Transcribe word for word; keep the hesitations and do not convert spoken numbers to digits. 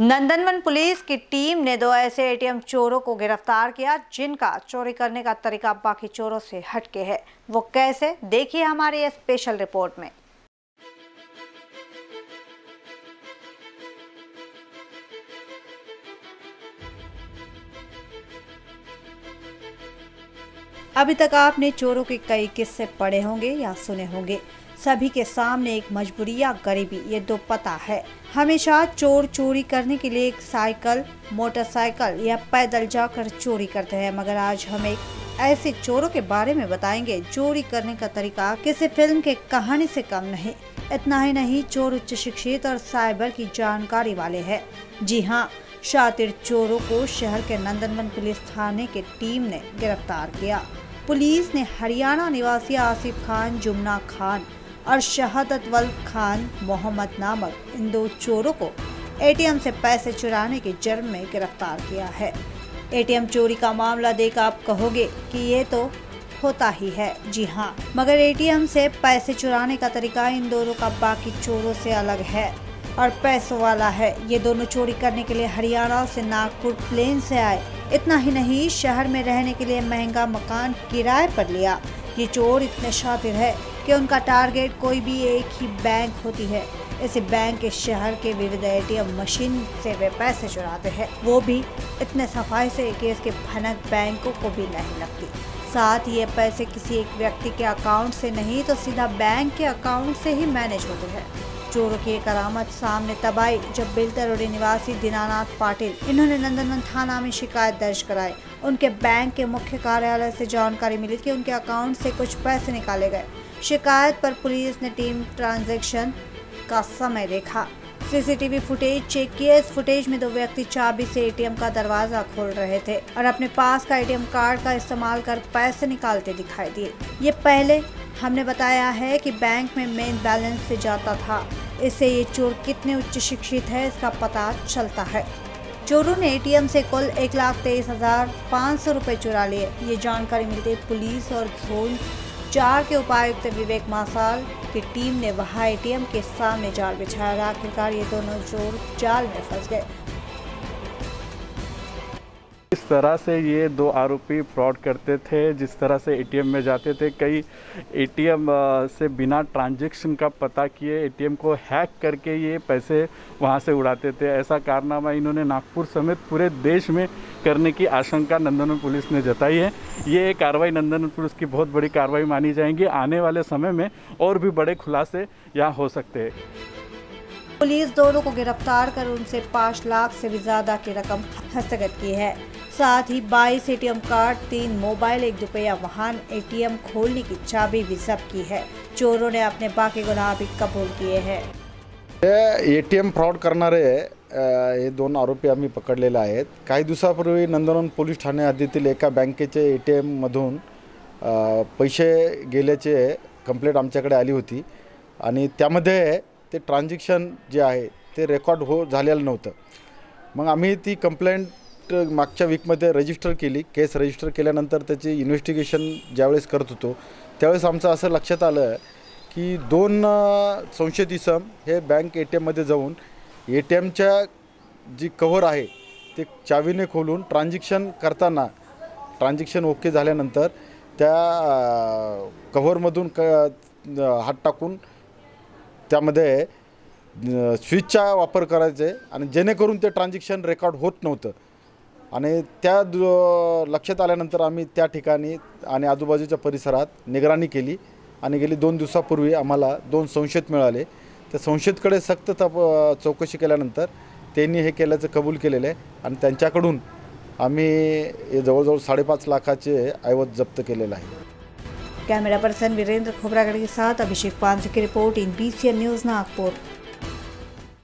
Nandanvan police की team ने दो ऐसे एटीएम चोरों को गिरफ्तार किया जिनका चोरी करने का तरीका बाकी चोरों से हटके है। वो कैसे, देखिए हमारी ये स्पेशल रिपोर्ट में। अभी तक आपने चोरों के कई किस्से पढ़े होंगे या सुने होंगे। सभी के सामने एक मजबूरी या गरीबी, ये दो पता है। हमेशा चोर चोरी करने के लिए एक साइकिल, मोटरसाइकिल या पैदल जाकर चोरी करते हैं, मगर आज हम एक ऐसे चोरों के बारे में बताएंगे चोरी करने का तरीका किसी फिल्म के कहानी से कम नहीं। इतना ही नहीं, चोर उच्च शिक्षित और साइबर की जानकारी वाले हैं। जी हाँ, शातिर चोरों को शहर के नंदनवन पुलिस थाने की टीम ने गिरफ्तार किया। पुलिस ने हरियाणा निवासी आसिफ खान, जुमना खान और शहादत वाली खान, मोहम्मद नामक इन दो चोरों को एटीएम से पैसे चुराने के जुर्म में गिरफ्तार किया है। एटीएम चोरी का मामला देख आप कहोगे कि ये तो होता ही है। जी हाँ, मगर एटीएम से पैसे चुराने का तरीका इन दोनों का बाकी चोरों से अलग है और पैसों वाला है। ये दोनों चोरी करने के लिए हरियाणा से नागपुर प्लेन से आए। इतना ही नहीं, शहर में रहने के लिए महंगा मकान किराए पर लिया। ये चोर इतने शातिर है कि उनका टारगेट कोई भी एक ही बैंक होती है। इसी बैंक के शहर के विविध एटीएम मशीन से वे पैसे चुराते हैं, वो भी इतने सफाई से कि इसके भनक बैंकों को भी नहीं लगती। साथ ही ये पैसे किसी एक व्यक्ति के अकाउंट से नहीं तो सीधा बैंक के अकाउंट से ही मैनेज होते हैं। चोरों की करामत सामने तब आई जब बेलतरोड़ी निवासी दीनानाथ पाटिल, इन्होंने नंदनवन थाना में शिकायत दर्ज कराई। उनके बैंक के मुख्य कार्यालय से जानकारी मिली कि उनके अकाउंट से कुछ पैसे निकाले गए। शिकायत पर पुलिस ने टीम ट्रांजैक्शन का समय देखा, सीसीटीवी फुटेज चेक किया। इस फुटेज में दो व्यक्ति चाबी से एटीएम का दरवाजा खोल रहे थे और अपने पास का एटीएम कार्ड का इस्तेमाल कर पैसे निकालते दिखाई दिए। ये पहले हमने बताया है कि बैंक में मेन बैलेंस से जाता था, इससे ये चोर कितने उच्च शिक्षित है इसका पता चलता है। चोरों ने एटीएम से कुल एक लाख तेईस हजार पाँच सौ रुपये चुरा लिए। ये जानकारी मिलते पुलिस और जोन चार के उपायुक्त विवेक मासाल की टीम ने वहां एटीएम के सामने जाल बिछाया और आखिरकार ये दोनों चोर जाल में फंस गए। इस तरह से ये दो आरोपी फ्रॉड करते थे। जिस तरह से एटीएम में जाते थे, कई एटीएम से बिना ट्रांजैक्शन का पता किए एटीएम को हैक करके ये पैसे वहां से उड़ाते थे। ऐसा कारनामा इन्होंने नागपुर समेत पूरे देश में करने की आशंका नंदनवन पुलिस ने जताई है। ये कार्रवाई नंदनवन पुलिस की बहुत बड़ी कार्रवाई मानी जाएगी। आने वाले समय में और भी बड़े खुलासे यहाँ हो सकते हैं। पुलिस दोनों को गिरफ्तार कर उनसे पाँच लाख से भी ज़्यादा की रकम हस्तगत की है। साथ ही बाईस एटीएम कार्ड, तीन मोबाइल, एक दुपहिया वाहन, एटीएम खोलने की चाबी भी जब्त की है। चोरों ने अपने बाकी गुनाह भी कबूल किए हैं। एटीएम फ्रॉड करणारे हे दोन आरोपी आम्ही पकडलेले आहेत। काही दिवसापूर्वी नंदनवन पोलीस ठाणे हद्दीतील एका बँकेचे एटीएम मधून पैसे गेल्याचे कंप्लेंट आमच्याकडे आली होती आणि त्यामध्ये ते ट्रान्झॅक्शन जे आहे ते रेकॉर्ड हो झालेलं नव्हतं। मग आम्ही ती कंप्लेंट मागच्या वीकमध्ये रजिस्टर केली। केस रजिस्टर केल्यानंतर त्याची इन्व्हेस्टिगेशन ज्यावेळेस करत होतो त्यावेळेस आमचं असं लक्षात आलं की दोन संशयित इसम हे बँक ए टी एममध्ये जाऊन ए टी एमच्या जी कव्हर आहे ते चावीने खोलून ट्रान्झॅक्शन करताना ट्रान्झॅक्शन ओके झाल्यानंतर त्या कव्हरमधून क हात टाकून त्यामध्ये स्विचचा वापर करायचे आणि जेणेकरून ते ट्रान्झॅक्शन रेकॉर्ड होत नव्हतं आणि त्या लक्षात आल्यानंतर आम्ही त्या ठिकाणी आणि आजूबाजूच्या परिसरात निगराणी केली आणि गेली दोन दिवसापूर्वी आम्हाला दोन संशयित मिळाले। त्या संशयितकडे सक्त तप चौकशी केल्यानंतर त्यांनी हे केल्याचं कबूल केलेलं आहे आणि त्यांच्याकडून आम्ही जवळजवळ साडेपाच लाखाचे ऐवज जप्त केलेलं आहे। कैमरा पर्सन वीरेंद्र खोबरागढ़ के साथ अभिषेक पांड्र की रिपोर्ट, I B C L news Nagpur.